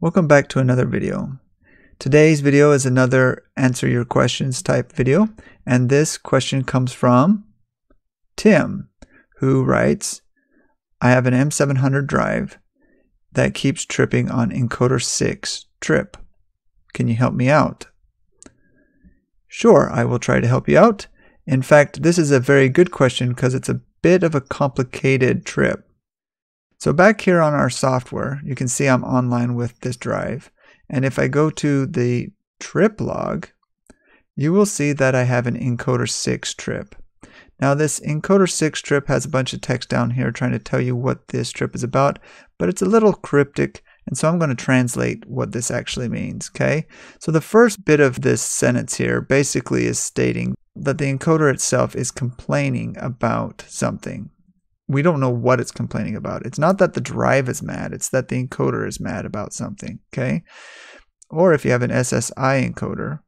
Welcome back to another video. Today's video is another answer your questions type video, and this question comes from Tim, who writes, I have an M700 drive that keeps tripping on Encoder 6 trip. Can you help me out? Sure, I will try to help you out. In fact, this is a very good question because it's a bit of a complicated trip. So back here on our software, you can see I'm online with this drive. And if I go to the trip log, you will see that I have an Encoder 6 trip. Now this Encoder 6 trip has a bunch of text down here trying to tell you what this trip is about, but it's a little cryptic, and so I'm going to translate what this actually means, okay? So the first bit of this sentence here basically is stating that the encoder itself is complaining about something. We don't know what it's complaining about. It's not that the drive is mad, it's that the encoder is mad about something, okay? Or if you have an SSI encoder,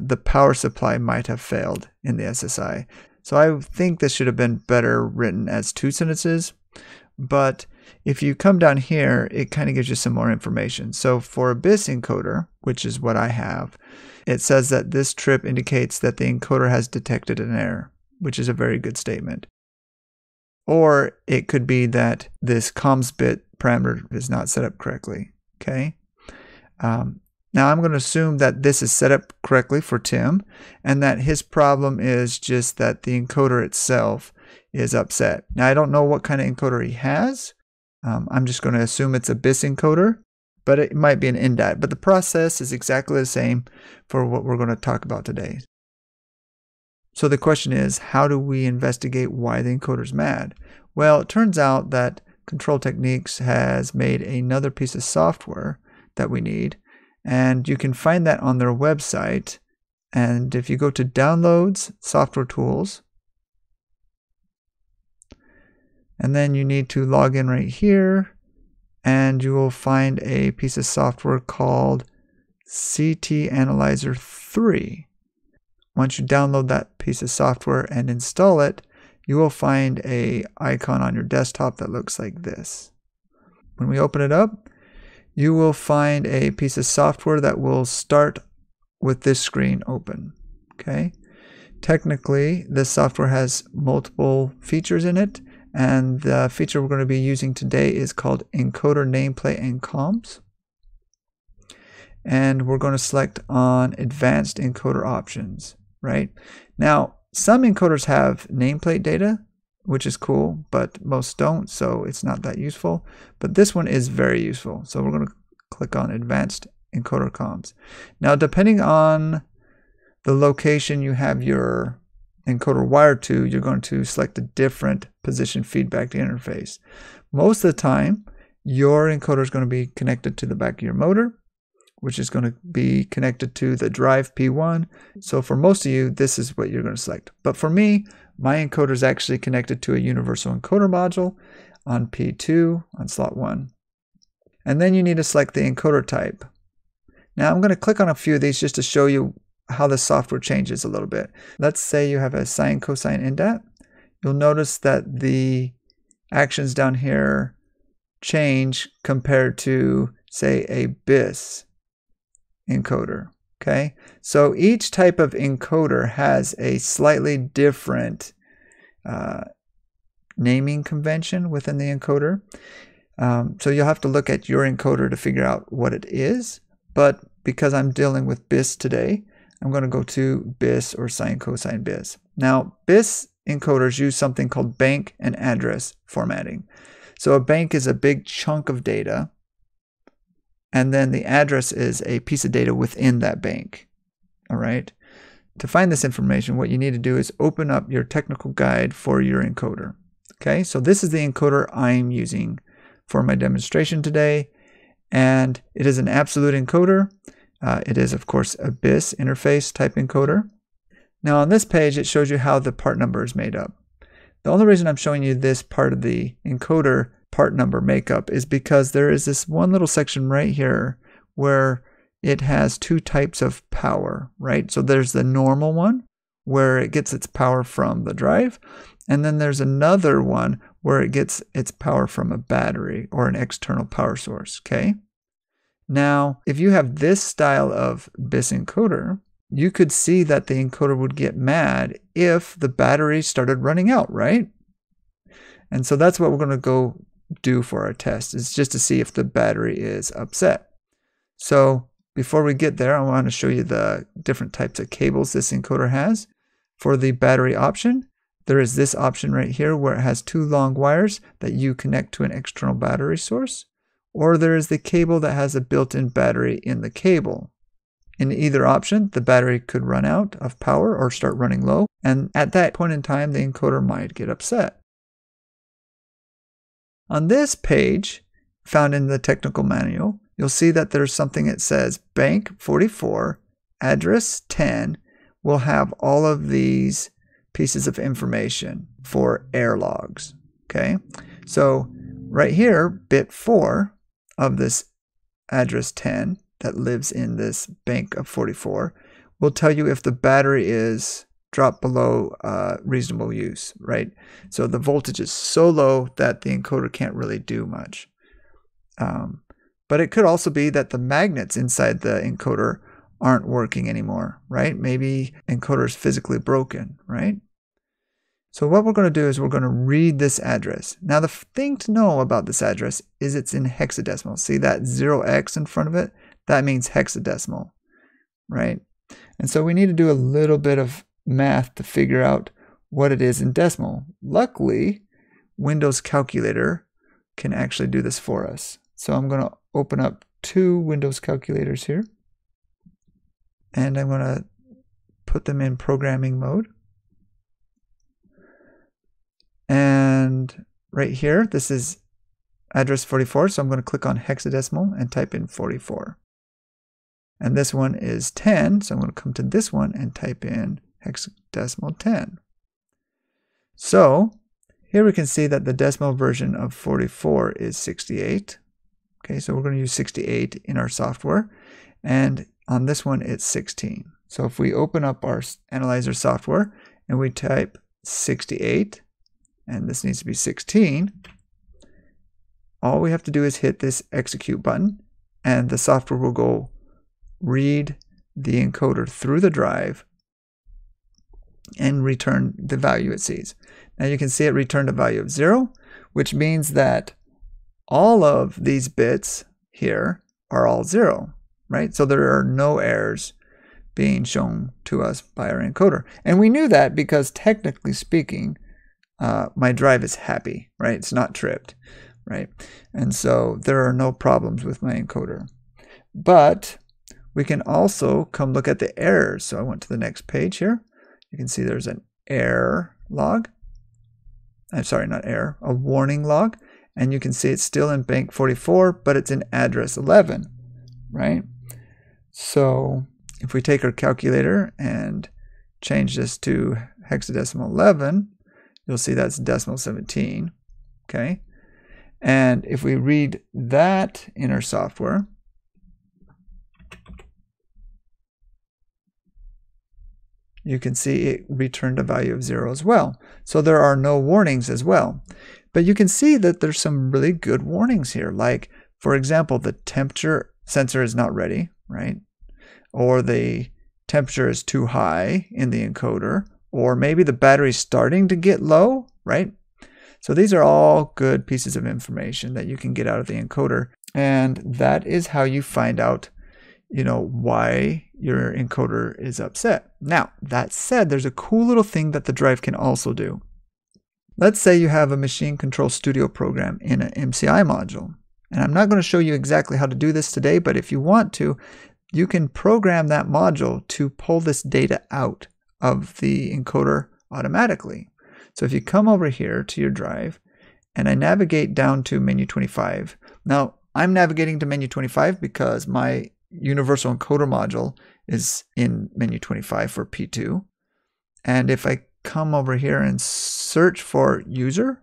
the power supply might have failed in the SSI. So I think this should have been better written as two sentences, but if you come down here, it kind of gives you some more information. So for a BiSS encoder, which is what I have, it says that this trip indicates that the encoder has detected an error, which is a very good statement. Or it could be that this comms bit parameter is not set up correctly, okay? Now I'm going to assume that this is set up correctly for Tim, and that his problem is just that the encoder itself is upset. Now I don't know what kind of encoder he has. I'm just going to assume it's a BiSS encoder, but it might be an EnDat. But the process is exactly the same for what we're going to talk about today. So the question is, how do we investigate why the encoder's mad? Well, it turns out that Control Techniques has made another piece of software that we need. And you can find that on their website. And if you go to Downloads, Software Tools, and then you need to log in right here, and you will find a piece of software called CT Analyzer 3. Once you download that piece of software and install it, you will find an icon on your desktop that looks like this. When we open it up, you will find a piece of software that will start with this screen open, okay? Technically, this software has multiple features in it, and the feature we're going to be using today is called Encoder Nameplate and Comms. And we're going to select on Advanced Encoder Options, right? Now, some encoders have nameplate data, which is cool, but most don't, so it's not that useful. But this one is very useful. So we're going to click on Advanced Encoder Comms. Now, depending on the location you have your encoder wired to, you're going to select a different position feedback to interface. Most of the time, your encoder is going to be connected to the back of your motor, which is going to be connected to the drive P1. So for most of you, this is what you're going to select. But for me, my encoder is actually connected to a universal encoder module on P2 on slot 1. And then you need to select the encoder type. Now I'm going to click on a few of these just to show you how the software changes a little bit. Let's say you have a sine, cosine, EnDat. You'll notice that the actions down here change compared to, say, a BiSS encoder, okay? So each type of encoder has a slightly different naming convention within the encoder. So you'll have to look at your encoder to figure out what it is. But because I'm dealing with BiSS today, I'm going to go to BiSS or sine, cosine, BiSS. Now, BiSS encoders use something called bank and address formatting. So a bank is a big chunk of data, and then the address is a piece of data within that bank, all right? To find this information, what you need to do is open up your technical guide for your encoder, okay? So this is the encoder I'm using for my demonstration today, and it is an absolute encoder. It is, of course, a BiSS interface type encoder. Now on this page, it shows you how the part number is made up. The only reason I'm showing you this part of the encoder part number makeup is because there is this one little section right here where it has two types of power, right? So there's the normal one where it gets its power from the drive, and then there's another one where it gets its power from a battery or an external power source, okay? Now, if you have this style of BiSS encoder, you could see that the encoder would get mad if the battery started running out, right? And so that's what we're going to go do for our test, is just to see if the battery is upset. So before we get there, I want to show you the different types of cables this encoder has. For the battery option, there is this option right here where it has two long wires that you connect to an external battery source, or there is the cable that has a built-in battery in the cable. In either option, the battery could run out of power or start running low, and at that point in time, the encoder might get upset. On this page, found in the technical manual, you'll see that there's something that says bank 44, address 10, will have all of these pieces of information for error logs. Okay, so right here, bit 4 of this address 10 that lives in this bank of 44 will tell you if the battery is dropped below reasonable use, right? So the voltage is so low that the encoder can't really do much. But it could also be that the magnets inside the encoder aren't working anymore, right? Maybe encoder is physically broken, right? So what we're going to do is we're going to read this address. Now the thing to know about this address is it's in hexadecimal. See that 0x in front of it? That means hexadecimal, right? And so we need to do a little bit of math to figure out what it is in decimal. Luckily, Windows Calculator can actually do this for us. So I'm going to open up two Windows calculators here, and I'm going to put them in programming mode. And right here, this is address 44, so I'm going to click on hexadecimal and type in 44. And this one is 10, so I'm going to come to this one and type in hexadecimal 10. So here we can see that the decimal version of 44 is 68. Okay, so we're going to use 68 in our software. And on this one, it's 16. So if we open up our analyzer software and we type 68, and this needs to be 16, all we have to do is hit this execute button, and the software will go read the encoder through the drive and return the value it sees. Now you can see it returned a value of 0, which means that all of these bits here are all 0. Right? So there are no errors being shown to us by our encoder. And we knew that because technically speaking, my drive is happy, right? It's not tripped, right? And so there are no problems with my encoder. But we can also come look at the errors. So I went to the next page here. You can see there's an error log. I'm sorry, not error, a warning log. And you can see it's still in bank 44, but it's in address 11, right? So if we take our calculator and change this to hexadecimal 11, you'll see that's decimal 17, okay? And if we read that in our software, you can see it returned a value of 0 as well. So there are no warnings as well. But you can see that there's some really good warnings here, like, for example, the temperature sensor is not ready, right? Or the temperature is too high in the encoder, or maybe the battery's starting to get low, right? So these are all good pieces of information that you can get out of the encoder. And that is how you find out, you know, why your encoder is upset. Now, that said, there's a cool little thing that the drive can also do. Let's say you have a Machine Control Studio program in an MCI module. And I'm not going to show you exactly how to do this today, but if you want to, you can program that module to pull this data out of the encoder automatically. So if you come over here to your drive and I navigate down to menu 25. Now I'm navigating to menu 25 because my universal encoder module is in menu 25 for P2. And if I come over here and search for user,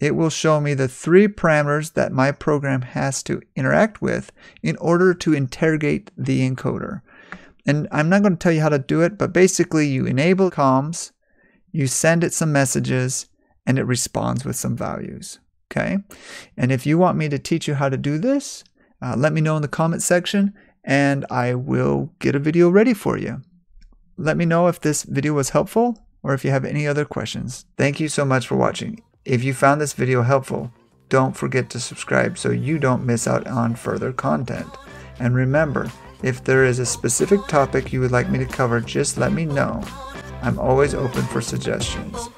it will show me the three parameters that my program has to interact with in order to interrogate the encoder. And I'm not going to tell you how to do it, but basically you enable comms, you send it some messages, and it responds with some values. Okay, and if you want me to teach you how to do this, let me know in the comment section and I will get a video ready for you. Let me know if this video was helpful or if you have any other questions. Thank you so much for watching. If you found this video helpful, don't forget to subscribe so you don't miss out on further content. And remember, if there is a specific topic you would like me to cover, just let me know. I'm always open for suggestions.